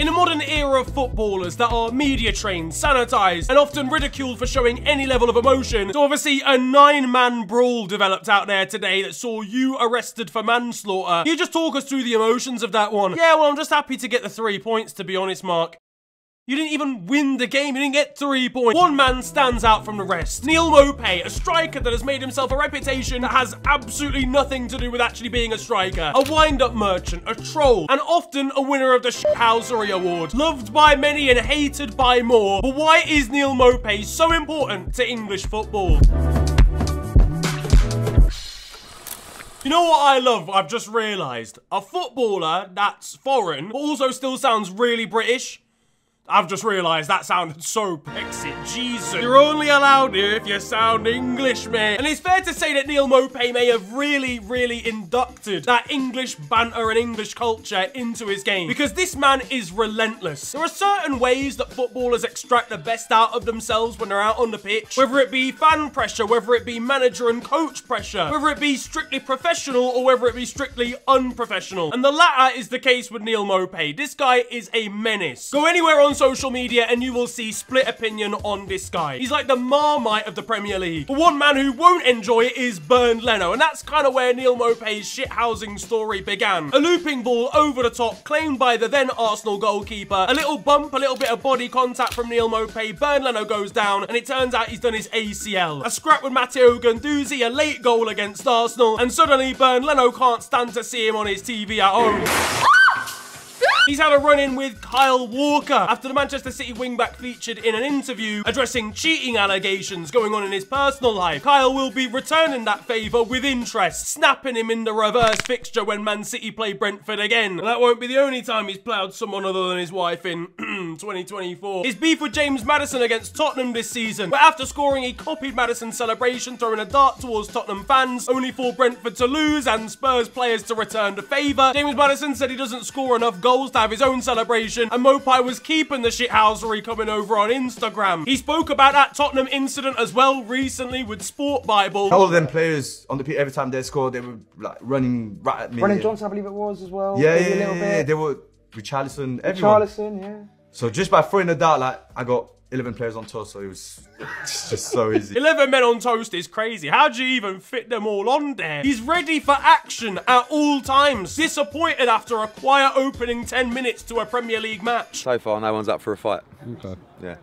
In a modern era of footballers that are media trained, sanitised and often ridiculed for showing any level of emotion, so obviously a 9-man brawl developed out there today that saw you arrested for manslaughter. You just talk us through the emotions of that one. Yeah, well, I'm just happy to get the 3 points, to be honest, Mark. You didn't even win the game, you didn't get 3 points. One man stands out from the rest. Neal Maupay, a striker that has made himself a reputation that has absolutely nothing to do with actually being a striker. A wind-up merchant, a troll, and often a winner of the Shithousery Award. Loved by many and hated by more. But why is Neal Maupay so important to English football? You know what I love? I've just realised. A footballer that's foreign, but also still sounds really British. I've just realised that sounded so Brexit, Jesus. You're only allowed here if you sound English, mate. And it's fair to say that Neal Maupay may have really inducted that English banter and English culture into his game, because this man is relentless. There are certain ways that footballers extract the best out of themselves when they're out on the pitch, whether it be fan pressure, whether it be manager and coach pressure, whether it be strictly professional or whether it be strictly unprofessional. And the latter is the case with Neal Maupay. This guy is a menace. Go anywhere on social media and you will see split opinion on this guy. He's like the Marmite of the Premier League. But one man who won't enjoy it is Bernd Leno, and that's kind of where Neal Maupay's shithousing story began. A looping ball over the top, claimed by the then Arsenal goalkeeper. A little bump, a little bit of body contact from Neal Maupay. Bernd Leno goes down, and it turns out he's done his ACL. A scrap with Matteo Guendouzi, a late goal against Arsenal, and suddenly Bernd Leno can't stand to see him on his TV at home. He's had a run-in with Kyle Walker after the Manchester City wingback featured in an interview addressing cheating allegations going on in his personal life. Kyle will be returning that favour with interest, snapping him in the reverse fixture when Man City play Brentford again. And that won't be the only time he's ploughed someone other than his wife in 2024. His beef with James Maddison against Tottenham this season, but after scoring he copied Maddison's celebration, throwing a dart towards Tottenham fans, only for Brentford to lose and Spurs players to return the favour. James Maddison said he doesn't score enough goals to have his own celebration, and Maupay was keeping the shithousery coming over on Instagram. He spoke about that Tottenham incident as well recently with Sport Bible. All of them players on the pitch, every time they scored, they were like running right at me. Running Johnson, I believe it was, as well. Yeah, maybe a little bit. They were Richarlison, everyone. Richarlison, yeah. So just by throwing a dart, like, I got 11 players on toast, so it was just so easy. 11 men on toast is crazy. How do you even fit them all on there? He's ready for action at all times. Disappointed after a quiet opening 10 minutes to a Premier League match. So far, no one's up for a fight. Okay. Yeah.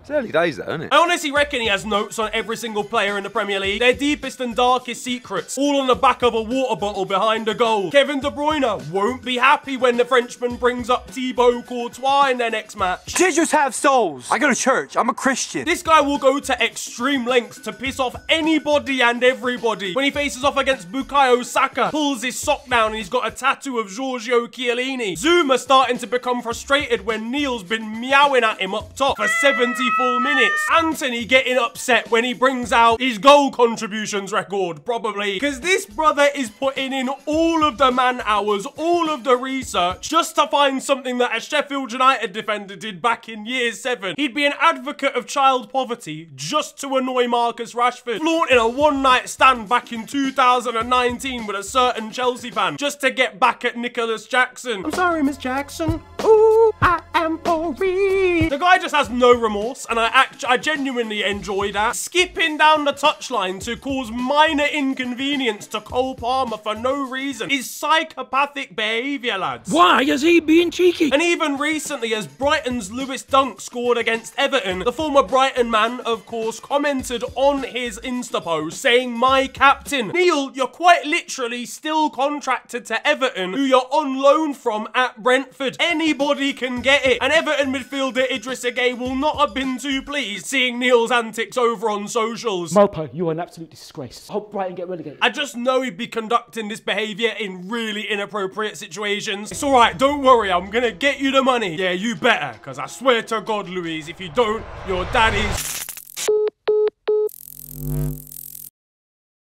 It's early days though, isn't it? I honestly reckon he has notes on every single player in the Premier League. Their deepest and darkest secrets, all on the back of a water bottle behind a goal. Kevin De Bruyne won't be happy when the Frenchman brings up Thibaut Courtois in their next match. Jesus have souls. I go to church. I'm a Christian. This guy will go to extreme lengths to piss off anybody and everybody. When he faces off against Bukayo Saka, pulls his sock down and he's got a tattoo of Giorgio Chiellini. Zuma starting to become frustrated when Neal's been meowing at him up top for 70 full minutes. Anthony getting upset when he brings out his goal contributions record, probably, because this brother is putting in all of the man hours, all of the research, just to find something that a Sheffield United defender did back in year 7. He'd be an advocate of child poverty just to annoy Marcus Rashford, flaunting a one-night stand back in 2019 with a certain Chelsea fan just to get back at Nicholas Jackson. I'm sorry, Miss Jackson. Ooh, I am for real. The guy just has no remorse. And I genuinely enjoy that. Skipping down the touchline to cause minor inconvenience to Cole Palmer for no reason is psychopathic behaviour, lads. Why is he being cheeky? And even recently, as Brighton's Lewis Dunk scored against Everton, the former Brighton man, of course, commented on his Insta post saying, "My captain, Neal, you're quite literally still contracted to Everton, who you're on loan from at Brentford. Anybody can get it." And Everton midfielder Idrissa Gueye will not have been too pleased seeing Neal's antics over on socials. Maupay, you are an absolute disgrace. I hope Brighton get relegated. I just know he'd be conducting this behaviour in really inappropriate situations. It's alright, don't worry, I'm gonna get you the money. Yeah, you better, because I swear to God, Louise, if you don't, your daddy's...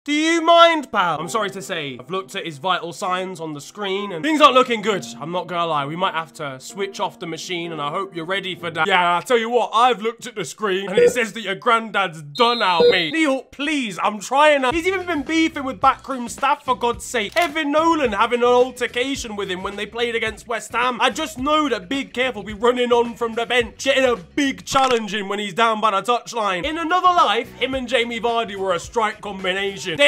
Do you mind? mind, pal. I'm sorry to say, I've looked at his vital signs on the screen and things aren't looking good. I'm not gonna lie, we might have to switch off the machine and I hope you're ready for that. Yeah, I'll tell you what, I've looked at the screen and it says that your granddad's done out, mate. Neal, please, I'm trying to... He's even been beefing with backroom staff, for God's sake. Kevin Nolan having an altercation with him when they played against West Ham. I just know that Big Kev will be running on from the bench, getting a big challenge in when he's down by the touchline. In another life, him and Jamie Vardy were a strike combination.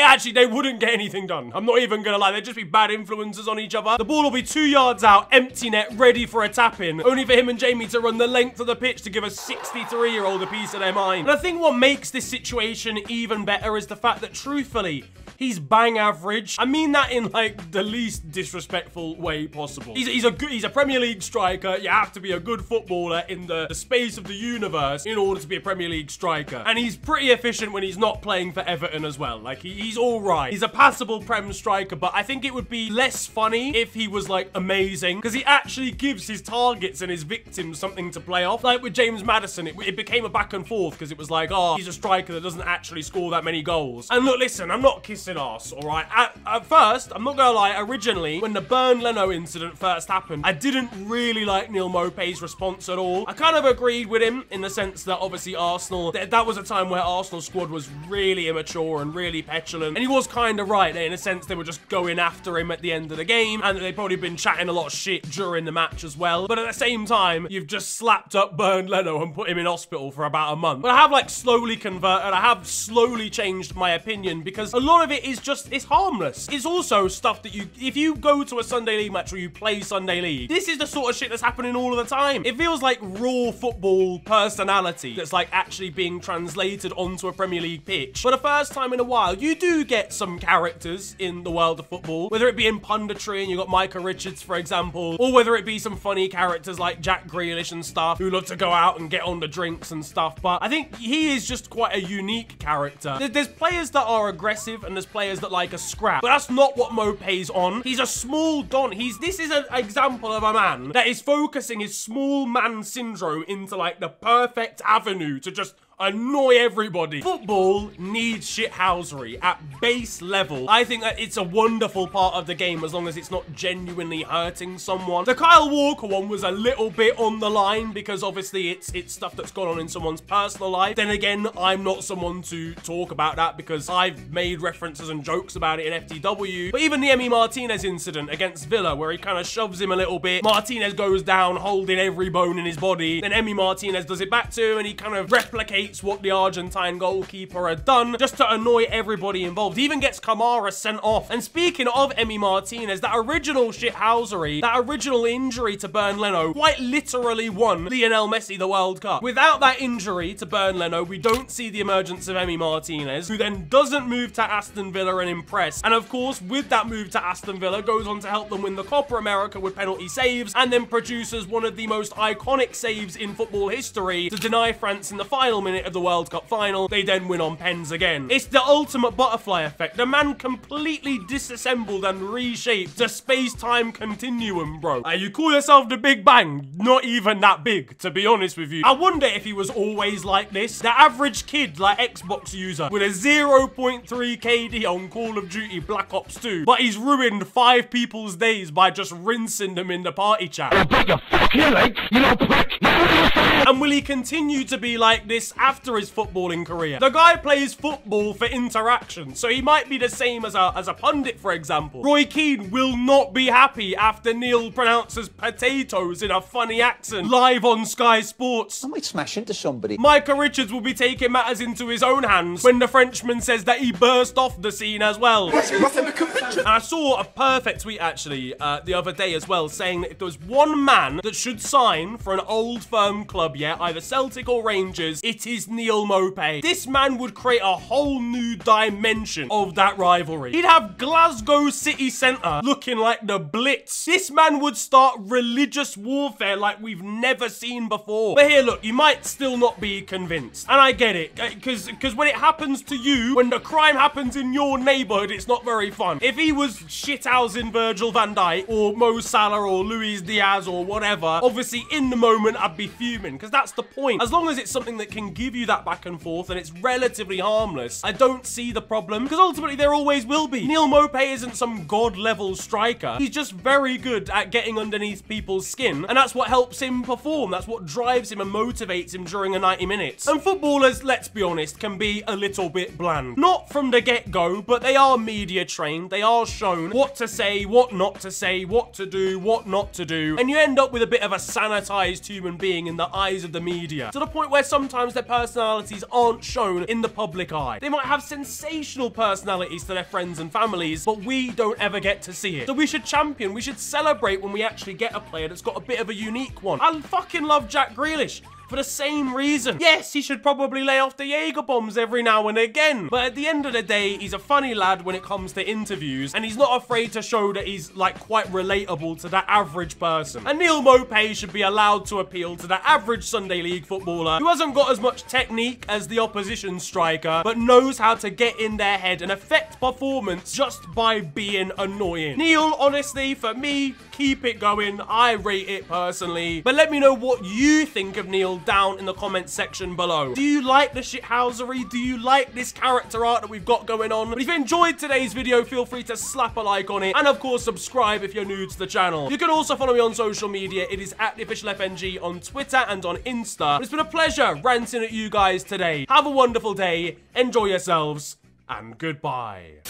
They wouldn't get anything done. I'm not even gonna lie, they'd just be bad influences on each other. The ball will be 2 yards out, empty net, ready for a tap-in, only for him and Jamie to run the length of the pitch to give a 63-year-old a piece of their mind. And I think what makes this situation even better is the fact that, truthfully, he's bang average. I mean that in, like, the least disrespectful way possible. He's a Premier League striker. You have to be a good footballer in the space of the universe in order to be a Premier League striker. And he's pretty efficient when he's not playing for Everton as well. Like, he's all right. He's a passable Prem striker, but I think it would be less funny if he was, like, amazing, because he actually gives his targets and his victims something to play off. Like with James Maddison, it became a back and forth because it was like, oh, he's a striker that doesn't actually score that many goals. And look, listen, I'm not kissing ass, all right? At first, I'm not gonna lie, originally, when the Bernd Leno incident first happened, I didn't really like Neal Maupay's response at all. I kind of agreed with him in the sense that obviously Arsenal, that was a time where Arsenal's squad was really immature and really petulant, and he was kind of right there in a sense they were just going after him at the end of the game, and they'd probably been chatting a lot of shit during the match as well. But at the same time, you've just slapped up Bernd Leno and put him in hospital for about a month. But I have, like, slowly converted, I have slowly changed my opinion, because a lot of it is just, it's harmless. It's also stuff that if you go to a Sunday League match or you play Sunday League, this is the sort of shit that's happening all of the time. It feels like raw football personality that's, like, actually being translated onto a Premier League pitch. For the first time in a while, you do get some characters in the world of football, whether it be in punditry and you got Micah Richards, for example, or whether it be some funny characters like Jack Grealish and stuff who love to go out and get on the drinks and stuff. But I think he is just quite a unique character. There's players that are aggressive and there's players that like a scrap, but that's not what Maupay's on. He's a small don. This is an example of a man that is focusing his small man syndrome into, like, the perfect avenue to just annoy everybody. Football needs shithousery at base level. I think that it's a wonderful part of the game as long as it's not genuinely hurting someone. The Kyle Walker one was a little bit on the line because obviously it's stuff that's gone on in someone's personal life. Then again, I'm not someone to talk about that because I've made references and jokes about it in FTW. But even the Emi Martinez incident against Villa, where he kind of shoves him a little bit, Martinez goes down holding every bone in his body, then Emi Martinez does it back to him and he kind of replicates what the Argentine goalkeeper had done just to annoy everybody involved. He even gets Kamara sent off. And speaking of Emi Martinez, that original shithousery, that original injury to Bernd Leno quite literally won Lionel Messi the World Cup. Without that injury to Bernd Leno, we don't see the emergence of Emi Martinez, who then doesn't move to Aston Villa and impress. And of course, with that move to Aston Villa, goes on to help them win the Copa America with penalty saves, and then produces one of the most iconic saves in football history to deny France in the final minute of the World Cup final. They then win on pens again. It's the ultimate butterfly effect. The man completely disassembled and reshaped the space-time continuum, bro. You call yourself the Big Bang? Not even that big, to be honest with you. I wonder if he was always like this. The average kid, like Xbox user, with a 0.3 KD on Call of Duty Black Ops 2, but he's ruined 5 people's days by just rinsing them in the party chat. I bet your fucking legs, you little prick. And will he continue to be like this after his footballing career? The guy plays football for interaction, so he might be the same as a pundit, for example. Roy Keane will not be happy after Neal pronounces potatoes in a funny accent live on Sky Sports. I might smash into somebody. Micah Richards will be taking matters into his own hands when the Frenchman says that he burst off the scene as well. And I saw a perfect tweet, actually, the other day as well, saying that if there was one man that should sign for an old firm club, yeah, either Celtic or Rangers, it is Neal Maupay. This man would create a whole new dimension of that rivalry. He'd have Glasgow city centre looking like the Blitz. This man would start religious warfare like we've never seen before. But here, look, you might still not be convinced. And I get it, because when it happens to you, when the crime happens in your neighbourhood, it's not very fun. If he was shithousing Virgil van Dijk or Mo Salah or Luis Diaz or whatever, obviously in the moment I'd be fuming. because that's the point. As long as it's something that can give you that back and forth and it's relatively harmless, I don't see the problem, because ultimately there always will be. Neal Maupay isn't some god-level striker. He's just very good at getting underneath people's skin, and that's what helps him perform. That's what drives him and motivates him during a 90 minutes. And footballers, let's be honest, can be a little bit bland. Not from the get-go, but they are media trained. They are shown what to say, what not to say, what to do, what not to do, and you end up with a bit of a sanitized human being in the eyes of the media, to the point where sometimes their personalities aren't shown in the public eye. They might have sensational personalities to their friends and families, but we don't ever get to see it. So we should champion, we should celebrate when we actually get a player that's got a bit of a unique one. I fucking love Jack Grealish. For the same reason. Yes, he should probably lay off the Jaeger bombs every now and again, but at the end of the day, he's a funny lad when it comes to interviews, and he's not afraid to show that he's, like, quite relatable to that average person. And Neal Maupay should be allowed to appeal to that average Sunday League footballer who hasn't got as much technique as the opposition striker, but knows how to get in their head and affect performance just by being annoying. Neal, honestly, for me, keep it going. I rate it personally, but let me know what you think of Neal down in the comments section below. Do you like the shithousery? Do you like this character art that we've got going on? But if you enjoyed today's video, feel free to slap a like on it, and of course subscribe if you're new to the channel. You can also follow me on social media. It is @theofficialfng on Twitter and on Insta. It's been a pleasure ranting at you guys today. Have a wonderful day, enjoy yourselves, and goodbye.